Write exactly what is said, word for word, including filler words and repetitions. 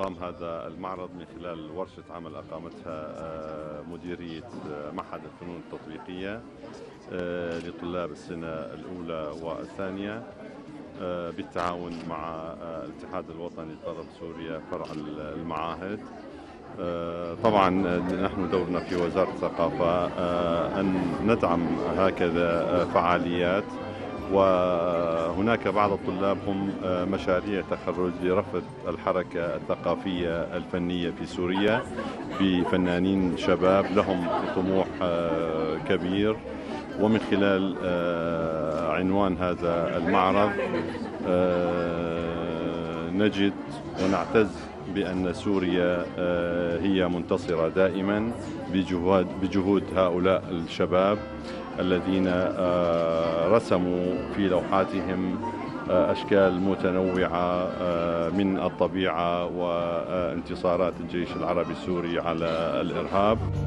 يقام هذا المعرض من خلال ورشة عمل أقامتها مديرية معهد الفنون التطبيقية لطلاب السنة الأولى والثانية بالتعاون مع الاتحاد الوطني لطلب سوريا فرع المعاهد. طبعا نحن دورنا في وزارة الثقافة أن ندعم هكذا فعاليات، وهناك بعض الطلاب هم مشاريع تخرج لرفض الحركة الثقافية الفنية في سوريا بفنانين شباب لهم طموح كبير، ومن خلال عنوان هذا المعرض نجد ونعتز بأن سوريا هي منتصرة دائما بجهود بجهود هؤلاء الشباب الذين رسموا في لوحاتهم أشكال متنوعة من الطبيعة وانتصارات الجيش العربي السوري على الإرهاب.